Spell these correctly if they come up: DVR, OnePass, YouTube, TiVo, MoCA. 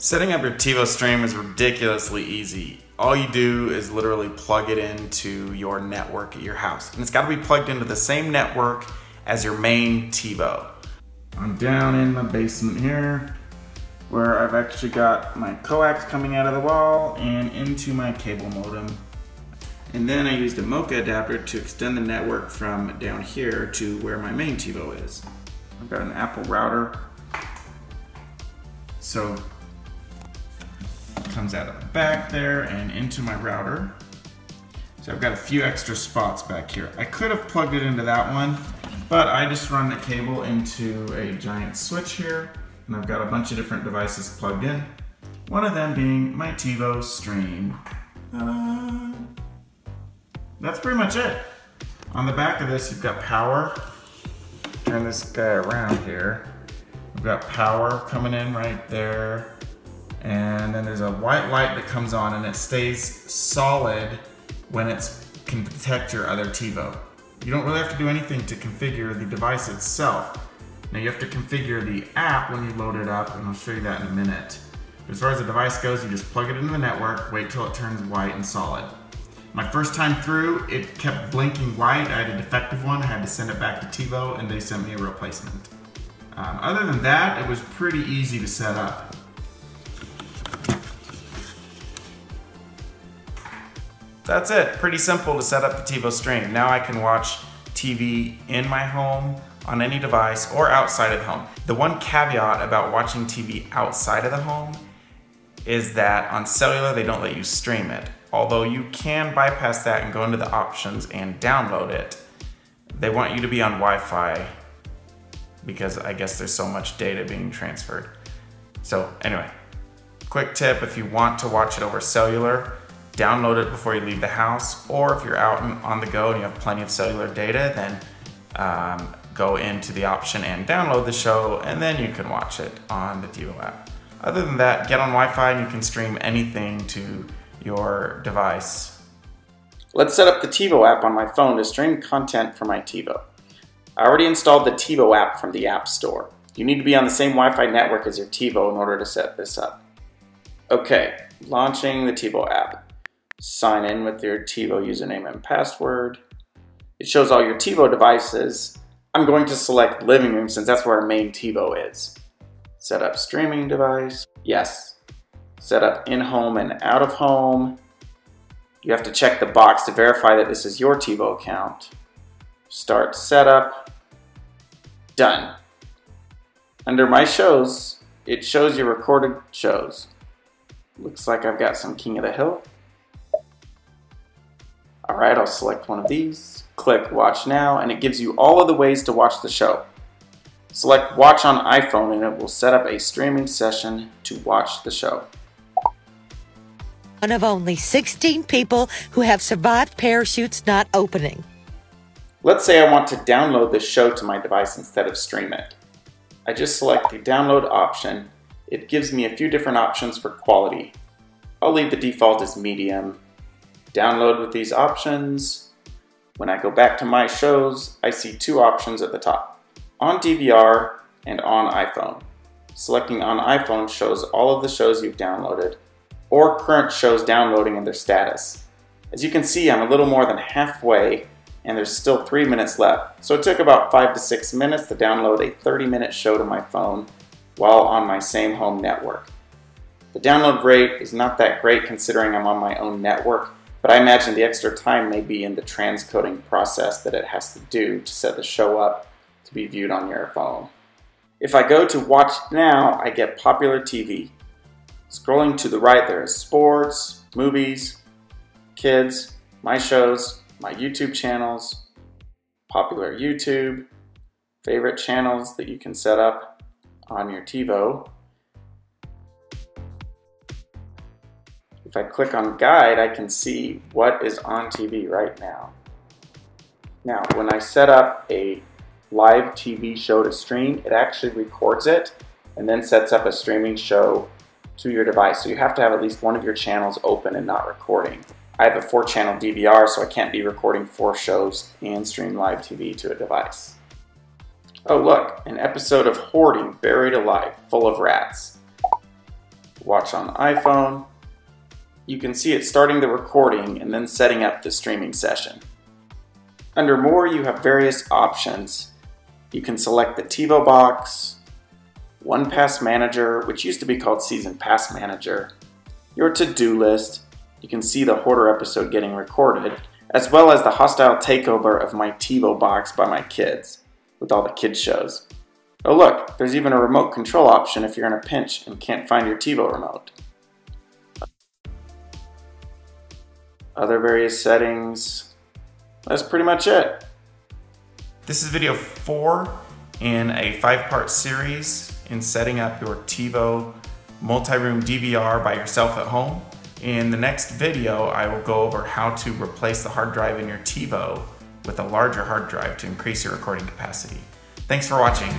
Setting up your TiVo stream is ridiculously easy. All you do is literally plug it into your network at your house. And it's gotta be plugged into the same network as your main TiVo. I'm down in my basement here, where I've actually got my coax coming out of the wall and into my cable modem. And then I used a MoCA adapter to extend the network from down here to where my main TiVo is. I've got an Apple router, so it comes out of the back there and into my router. So I've got a few extra spots back here. I could have plugged it into that one, but I just run the cable into a giant switch here, and I've got a bunch of different devices plugged in, one of them being my TiVo stream. That's pretty much it. On the back of this, you've got power. Turn this guy around here. We've got power coming in right there. And then there's a white light that comes on, and it stays solid when it can detect your other TiVo. You don't really have to do anything to configure the device itself. Now you have to configure the app when you load it up, and I'll show you that in a minute. As far as the device goes, you just plug it into the network, wait till it turns white and solid. My first time through, it kept blinking white. I had a defective one. I had to send it back to TiVo, and they sent me a replacement. Other than that, it was pretty easy to set up. That's it. Pretty simple to set up the TiVo stream. Now I can watch TV in my home, on any device, or outside of the home. The one caveat about watching TV outside of the home is that on cellular, they don't let you stream it. Although you can bypass that and go into the options and download it. They want you to be on Wi-Fi because I guess there's so much data being transferred. So anyway, quick tip, if you want to watch it over cellular, download it before you leave the house, or if you're out and on the go and you have plenty of cellular data, then go into the option and download the show, and then you can watch it on the TiVo app. Other than that, get on Wi-Fi and you can stream anything to your device. Let's set up the TiVo app on my phone to stream content from my TiVo. I already installed the TiVo app from the App Store. You need to be on the same Wi-Fi network as your TiVo in order to set this up. Okay, launching the TiVo app. Sign in with your TiVo username and password. It shows all your TiVo devices. I'm going to select living room since that's where our main TiVo is. Set up streaming device. Yes. Set up in-home and out-of-home. You have to check the box to verify that this is your TiVo account. Start setup. Done. Under my shows, it shows your recorded shows. Looks like I've got some King of the Hill. Alright, I'll select one of these. Click Watch Now, and it gives you all of the ways to watch the show. Select Watch on iPhone, and it will set up a streaming session to watch the show. One of only 16 people who have survived parachutes not opening. Let's say I want to download this show to my device instead of stream it. I just select the download option. It gives me a few different options for quality. I'll leave the default as medium. Download with these options. When I go back to my shows, I see two options at the top, on DVR and on iPhone. Selecting on iPhone shows all of the shows you've downloaded, or current shows downloading and their status. As you can see, I'm a little more than halfway, and there's still 3 minutes left. So it took about 5 to 6 minutes to download a 30-minute show to my phone while on my same home network. The download rate is not that great considering I'm on my own network, but I imagine the extra time may be in the transcoding process that it has to do to set the show up to be viewed on your phone. If I go to Watch Now, I get Popular TV. Scrolling to the right, there is sports, movies, kids, my shows, my YouTube channels, popular YouTube, favorite channels that you can set up on your TiVo. If I click on Guide, I can see what is on TV right now. Now, when I set up a live TV show to stream, it actually records it and then sets up a streaming show to your device. So you have to have at least one of your channels open and not recording. I have a 4-channel DVR, so I can't be recording 4 shows and stream live TV to a device. Oh look, an episode of Hoarding Buried Alive, full of rats. watch on iPhone. You can see it starting the recording and then setting up the streaming session. Under More, you have various options. You can select the TiVo box, OnePass Manager, which used to be called Season Pass Manager, your to-do list. You can see the hoarder episode getting recorded, as well as the hostile takeover of my TiVo box by my kids, with all the kids shows. Oh look, there's even a remote control option if you're in a pinch and can't find your TiVo remote. Other various settings. That's pretty much it. This is video 4 in a 5-part series in setting up your TiVo multi-room DVR by yourself at home. In the next video, I will go over how to replace the hard drive in your TiVo with a larger hard drive to increase your recording capacity. Thanks for watching.